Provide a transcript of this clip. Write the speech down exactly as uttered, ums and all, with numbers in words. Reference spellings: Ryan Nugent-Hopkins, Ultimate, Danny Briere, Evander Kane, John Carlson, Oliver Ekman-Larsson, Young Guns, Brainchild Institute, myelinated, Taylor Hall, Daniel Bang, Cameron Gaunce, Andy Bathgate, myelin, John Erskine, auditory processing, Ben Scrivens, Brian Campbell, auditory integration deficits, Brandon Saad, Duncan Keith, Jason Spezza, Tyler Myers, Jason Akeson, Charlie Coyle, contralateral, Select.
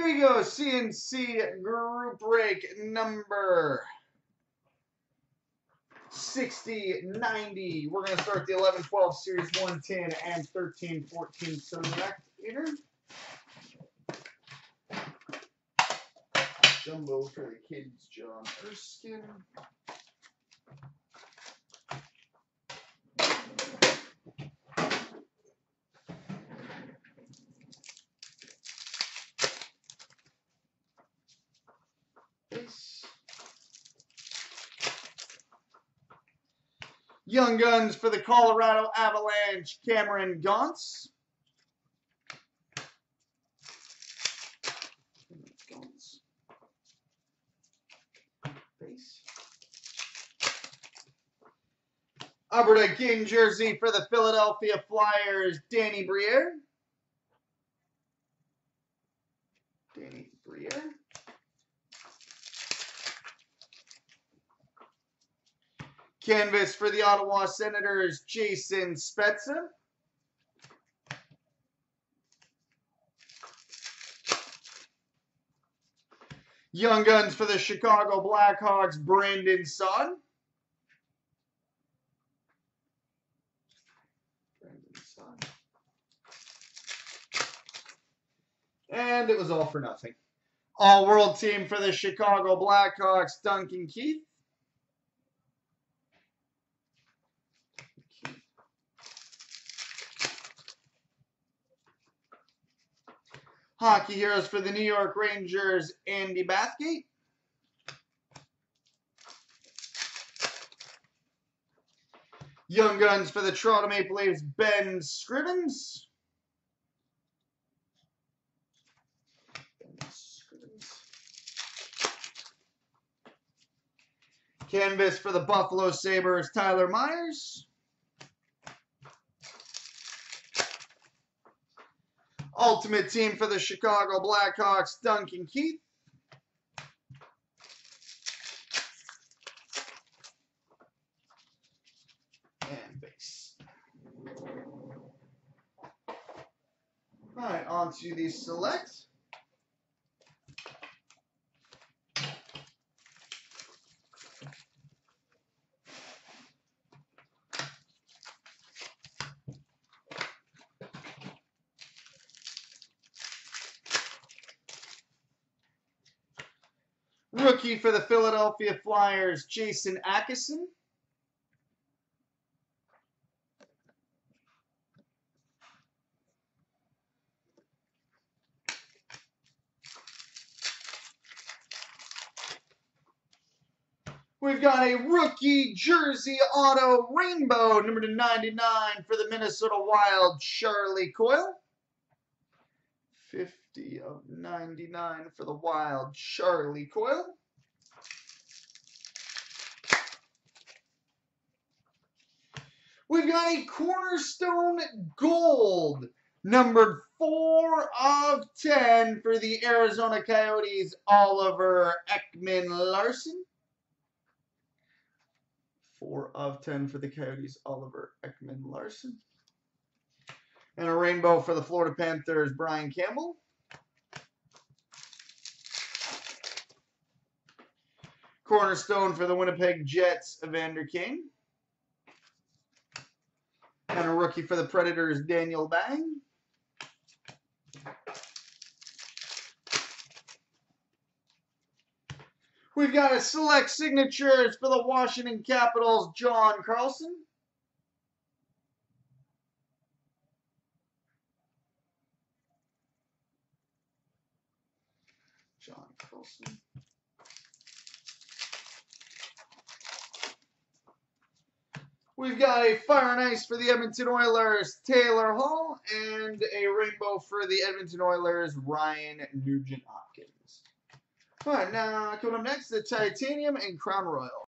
Here we go, C N C group break number sixty ninety. We're going to start the eleven twelve series one ten and thirteen fourteen selector. Jumbo for the kids, John Erskine. Young Guns for the Colorado Avalanche, Cameron Gaunce. Alberta King jersey for the Philadelphia Flyers, Danny Briere. Danny Briere. Canvas for the Ottawa Senators, Jason Spezza. Young Guns for the Chicago Blackhawks, Brandon Saad. And it was all for nothing. All-World Team for the Chicago Blackhawks, Duncan Keith. Hockey Heroes for the New York Rangers, Andy Bathgate. Young Guns for the Toronto Maple Leafs, Ben Scrivens. Canvas for the Buffalo Sabres, Tyler Myers. Ultimate Team for the Chicago Blackhawks, Duncan Keith. And base. All right, on to the select. Rookie for the Philadelphia Flyers, Jason Akeson. We've got a rookie jersey auto rainbow, number two ninety-nine for the Minnesota Wild, Charlie Coyle. fifty of ninety-nine for the Wild, Charlie Coyle. We've got a Cornerstone Gold, numbered four of ten for the Arizona Coyotes, Oliver Ekman-Larsson. four of ten for the Coyotes, Oliver Ekman-Larsson. And a rainbow for the Florida Panthers, Brian Campbell. Cornerstone for the Winnipeg Jets, Evander Kane. And a rookie for the Predators, Daniel Bang. We've got a select signatures for the Washington Capitals, John Carlson. John Carlson. We've got a Fire and Ice for the Edmonton Oilers, Taylor Hall, and a rainbow for the Edmonton Oilers, Ryan Nugent-Hopkins. All right, now coming up next, the Titanium and Crown Royal.